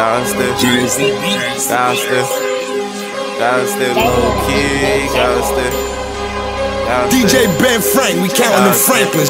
Downstairs, low key, downstairs. DJ Ben Frank, we counting the Franklins.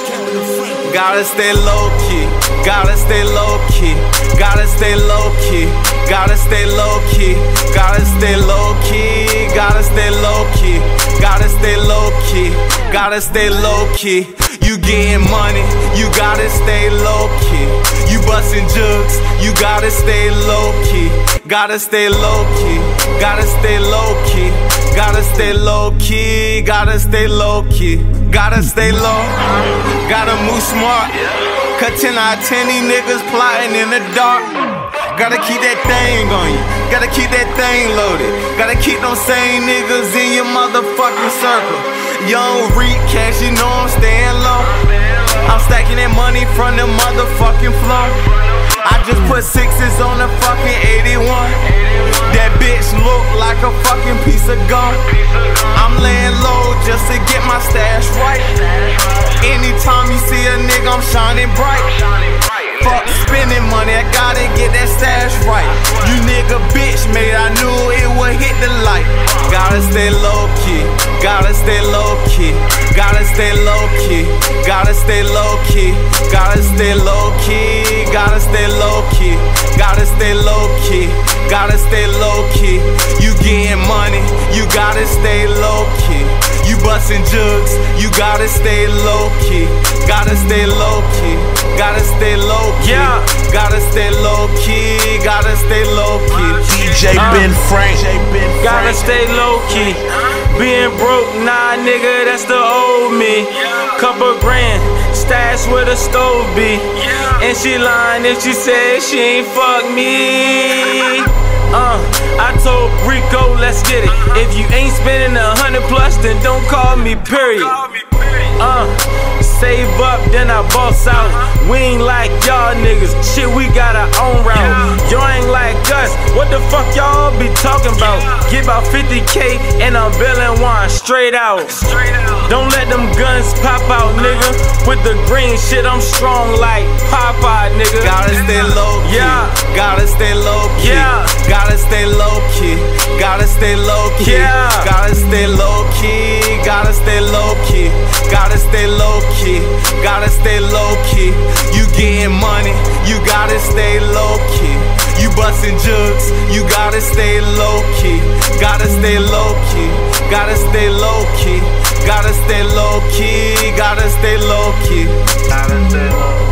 Gotta stay low key, gotta stay low key, gotta stay low key, gotta stay low key, gotta stay low key, gotta stay low key, gotta stay low key, gotta stay low key. You getting money, you gotta stay low key. You bustin' jugs, you gotta stay low key, gotta stay low key, gotta stay low key, gotta stay low key, gotta stay low key, gotta stay low, gotta move smart. Cut 10 out of 10, these niggas plotting in the dark. Gotta keep that thing on you, gotta keep that thing loaded, gotta keep those same niggas in your motherfucking circle. Young Reek Cash, you know I'm staying low. I'm stacking that money from the motherfucking floor. I just put sixes on the fucking 81. That bitch look like a fucking piece of gum. I'm laying low just to get my stash right. Anytime you see a nigga, I'm shining bright. Fuck spending money, I gotta get that stash right. You nigga bitch made, I knew it would hit the light. Gotta stay low key, gotta stay low key, gotta stay low key, gotta stay low key, gotta stay low key, gotta stay low key, gotta stay low key, gotta stay low key. You getting money, you gotta stay low key. You bustin' jugs, you gotta stay low key, gotta stay low key, gotta stay low key, gotta stay low key, gotta stay low key. DJ Ben Frank, gotta stay low key. Being broke, nah nigga, that's the old me. Couple grand, stash where the stove be. And she lying if she said she ain't fuck me. I told Rico, let's get it. If you ain't spending 100+, then don't call me, period. Save up, then I boss out. We ain't like y'all niggas, shit, we got our own route. Y'all ain't like us, what the fuck y'all be talking about? Get about 50K and I'm billin' wine straight out. Don't let them guns pop out, nigga. With the green shit, I'm strong like Popeye, nigga. Gotta stay low key, gotta stay low key, gotta stay low key, gotta stay low key, gotta stay low key, gotta stay low key, gotta stay low key, gotta stay low key. You getting money, you gotta stay low key. You bustin' jugs, you gotta stay low key, gotta stay low key, gotta stay low key, gotta stay low key, gotta stay low key, gotta stay low key.